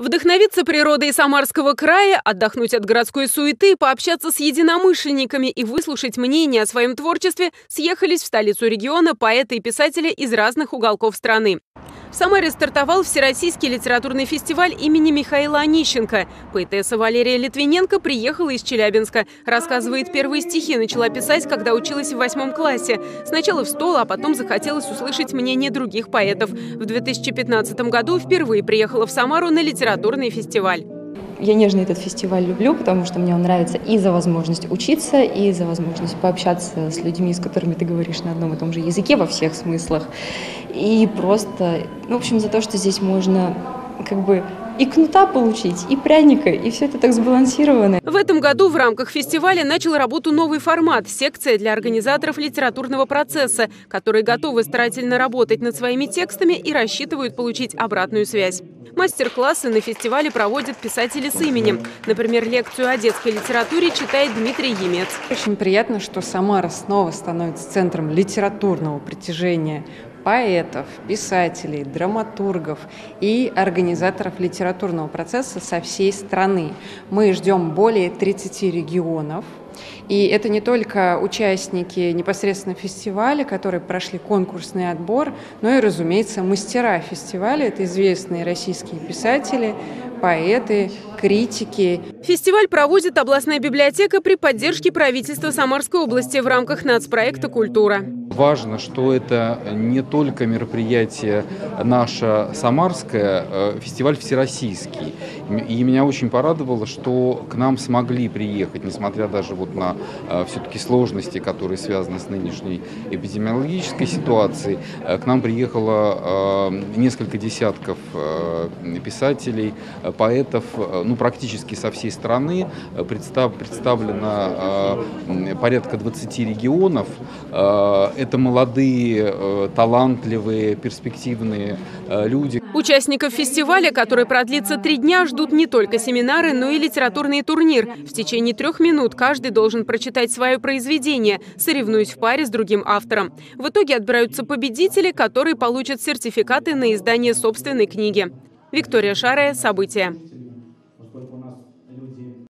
Вдохновиться природой Самарского края, отдохнуть от городской суеты, пообщаться с единомышленниками и выслушать мнение о своем творчестве съехались в столицу региона поэты и писатели из разных уголков страны. В Самаре стартовал Всероссийский литературный фестиваль имени Михаила Анищенко. Поэтесса Валерия Литвиненко приехала из Челябинска. Рассказывает, первые стихи начала писать, когда училась в 8 классе. Сначала в стол, а потом захотелось услышать мнение других поэтов. В 2015 году впервые приехала в Самару на литературный фестиваль. Я нежно этот фестиваль люблю, потому что мне он нравится и за возможность учиться, и за возможность пообщаться с людьми, с которыми ты говоришь на одном и том же языке во всех смыслах. И просто, в общем, за то, что здесь можно как бы и кнута получить, и пряника, и все это так сбалансировано. В этом году в рамках фестиваля начал работу новый формат – секция для организаторов литературного процесса, которые готовы старательно работать над своими текстами и рассчитывают получить обратную связь. Мастер-классы на фестивале проводят писатели с именем. Например, лекцию о детской литературе читает Дмитрий Емец. Очень приятно, что Самара снова становится центром литературного притяжения поэтов, писателей, драматургов и организаторов литературного процесса со всей страны. Мы ждем более 30 регионов. И это не только участники непосредственно фестиваля, которые прошли конкурсный отбор, но и, разумеется, мастера фестиваля. Это известные российские писатели, поэты, критики. Фестиваль проводит областная библиотека при поддержке правительства Самарской области в рамках нацпроекта «Культура». Важно, что это не только мероприятие наше самарское, фестиваль всероссийский. И меня очень порадовало, что к нам смогли приехать, несмотря даже вот на все-таки сложности, которые связаны с нынешней эпидемиологической ситуацией. К нам приехало несколько десятков писателей, поэтов, ну, практически со всей страны. Представлено порядка 20 регионов. Это молодые, талантливые, перспективные люди. Участников фестиваля, который продлится 3 дня, ждут не только семинары, но и литературный турнир. В течение 3 минут каждый должен прочитать свое произведение, соревнуясь в паре с другим автором. В итоге отбираются победители, которые получат сертификаты на издание собственной книги. Виктория Шарая, «События».